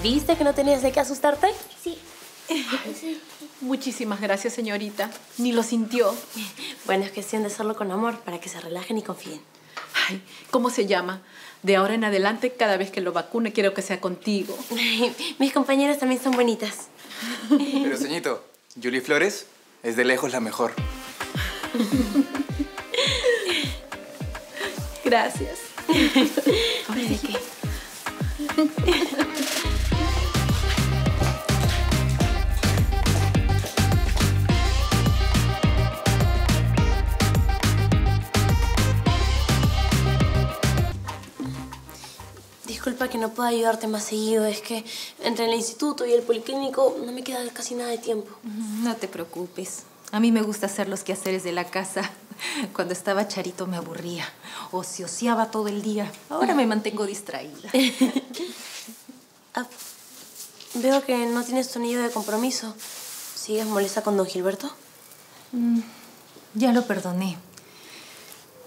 ¿Viste que no tenías de qué asustarte? Sí. Muchísimas gracias, señorita. Ni lo sintió. Bueno, es cuestión de hacerlo con amor para que se relajen y confíen. Ay, ¿cómo se llama? De ahora en adelante, cada vez que lo vacune, quiero que sea contigo. Mis compañeras también son bonitas. Pero, señorito, Yuli Flores es de lejos la mejor. Gracias. ¿Hombre, de qué? Disculpa que no pueda ayudarte más seguido. Es que entre el instituto y el policlínico no me queda casi nada de tiempo. No te preocupes. A mí me gusta hacer los quehaceres de la casa. Cuando estaba Charito me aburría. Ocioseaba todo el día. Ahora me mantengo distraída. Veo que no tienes tu anillo de compromiso. ¿Sigues molesta con don Gilberto? Ya lo perdoné.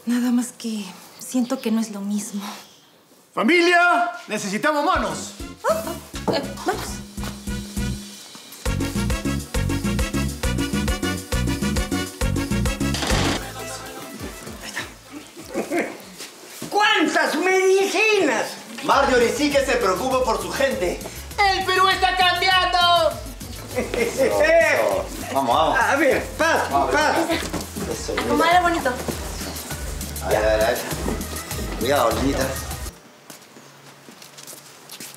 Nada más que siento que no es lo mismo. ¡Familia! ¡Necesitamos manos! ¡Manos! ¡Medicinas! Marjorie sí que se preocupa por su gente. ¡El Perú está cambiando! Vamos, vamos. A ver, paz, paz. Comadre bonito. A ver, a ver. Cuidado, niñita.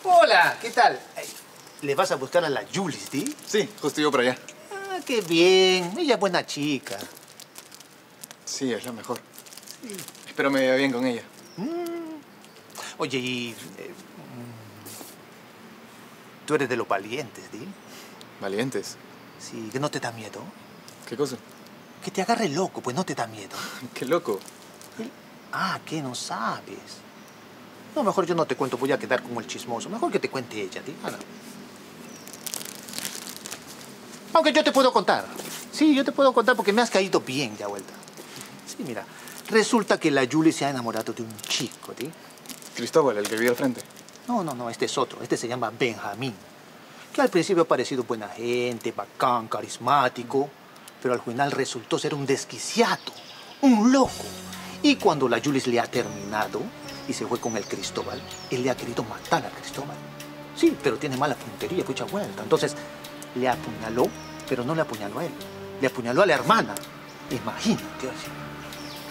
Hola, ¿qué tal? ¿Les vas a buscar a la Yuli, sí? Sí, justo yo por allá. Ah, qué bien. Ella es buena chica. Sí, es la mejor. Sí. Espero me vea bien con ella. Oye, y... tú eres de los valientes, ¿sí? ¿Valientes? Sí, que no te da miedo. ¿Qué cosa? Que te agarre loco, pues no te da miedo. ¿Qué loco? Ah, ¿qué? No sabes. No, mejor yo no te cuento, voy a quedar como el chismoso. Mejor que te cuente ella, ¿sí? Ah, no. Aunque yo te puedo contar. Sí, yo te puedo contar porque me has caído bien de vuelta. Sí, mira. Resulta que la Yuli se ha enamorado de un chico, ¿sí? Cristóbal, el que vive al frente. No, no, no, este es otro. Este se llama Benjamín. Que al principio ha parecido buena gente, bacán, carismático. Pero al final resultó ser un desquiciado, un loco. Y cuando la Yuli le ha terminado y se fue con el Cristóbal, él le ha querido matar a Cristóbal. Sí, pero tiene mala puntería, mucha vuelta. Entonces, le apuñaló, pero no le apuñaló a él. Le apuñaló a la hermana. Imagínate, así.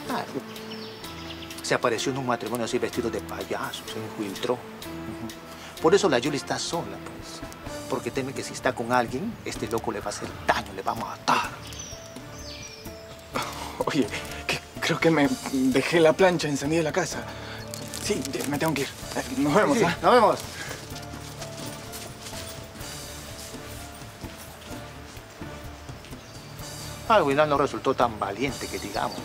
Claro. Se apareció en un matrimonio así vestido de payaso, se infiltró. Por eso la Yuli está sola, pues. Porque teme que si está con alguien, este loco le va a hacer daño, le va a matar. Oye, que creo que me dejé la plancha encendida en la casa. Sí, me tengo que ir. Nos vemos, sí, ¿eh? Nos vemos. Al final no resultó tan valiente que digamos.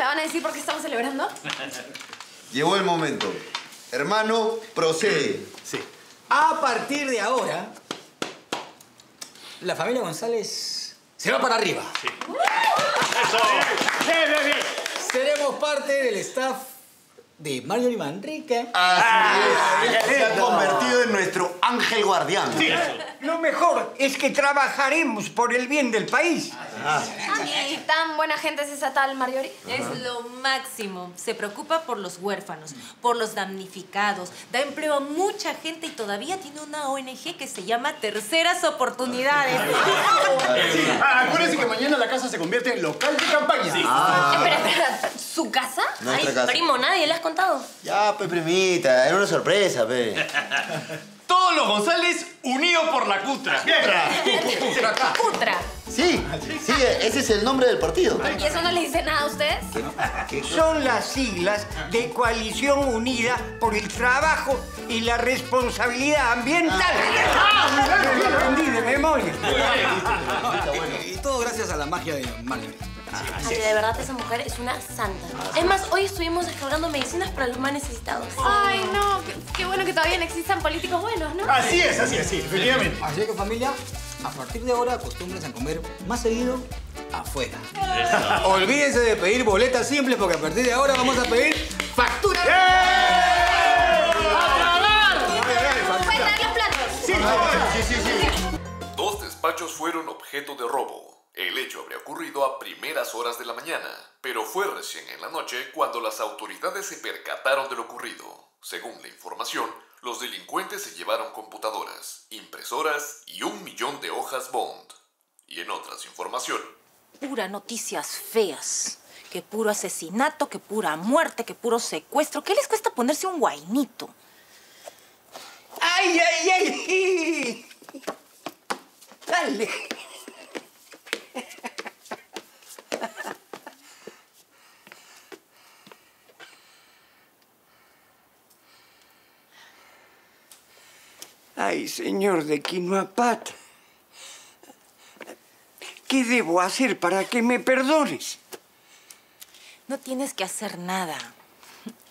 ¿Van a decir por qué estamos celebrando? Llegó el momento. Hermano, procede. Sí. A partir de ahora, la familia González se va para arriba. Sí. ¡Eso! ¡Bien, bien, bien! Seremos parte del staff de Marjorie Manrique. Así es. Se ha convertido en nuestro ángel guardián. Sí. Lo mejor es que trabajaremos por el bien del país. Y tan buena gente es esa tal Marjorie. Es lo máximo. Se preocupa por los huérfanos, por los damnificados. Da empleo a mucha gente y todavía tiene una ONG que se llama Terceras Oportunidades. Sí. Acuérdense que mañana la casa se convierte en local de campaña. Sí. Espera. ¿Su casa? Nuestra casa. Primo, nadie le has contado. Ya, pues, primita. Era una sorpresa, pe. Todos los González unidos por la Cutra. ¡Cutra! ¡Cutra! Sí, sí, ese es el nombre del partido. ¿Y eso no le dice nada a ustedes? ¿Qué? Son las siglas de Coalición Unida por el Trabajo y la Responsabilidad Ambiental. Yo lo aprendí de memoria. Y todo gracias a la magia de Marjorie. Así de verdad, esa mujer es una santa. Es más, hoy estuvimos descargando medicinas para los más necesitados. Ay, no, qué bueno que todavía no existan políticos buenos, ¿no? Así es, efectivamente. Así que, familia, a partir de ahora, acostúmbrense a comer más seguido afuera. Olvídense de pedir boletas simples porque a partir de ahora vamos a pedir facturas. ¡A pagar! ¡Cuentan los platos! Sí. Dos despachos fueron objeto de robo. El hecho habría ocurrido a primeras horas de la mañana, pero fue recién en la noche cuando las autoridades se percataron de lo ocurrido. Según la información, los delincuentes se llevaron computadoras, impresoras y 1 millón de hojas bond. Y en otras información. Pura noticias feas. Que puro asesinato, que pura muerte, que puro secuestro. ¿Qué les cuesta ponerse un guainito? ¡Ay! ¡Dale! ¡Ay, señor de Quinuapata! ¿Qué debo hacer para que me perdones? No tienes que hacer nada.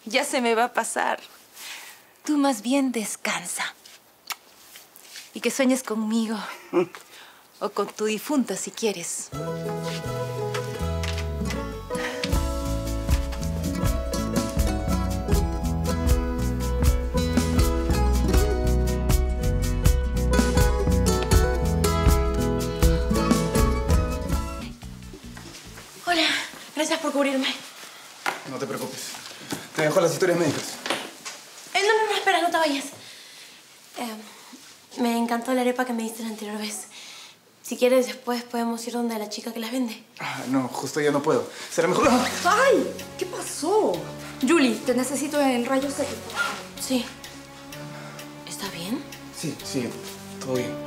Ya se me va a pasar. Tú más bien descansa. Y que sueñes conmigo. O con tu difunta, si quieres. Gracias por cubrirme. No te preocupes. Te dejo las historias médicas. No, espera, no te vayas. Me encantó la arepa que me diste la anterior vez. Si quieres, después podemos ir donde la chica que las vende. Ah, no, justo ya no puedo. Será mejor... ¡Ay! ¿Qué pasó? Yuli, te necesito en rayos X. Sí. ¿Estás bien? Sí. Todo bien.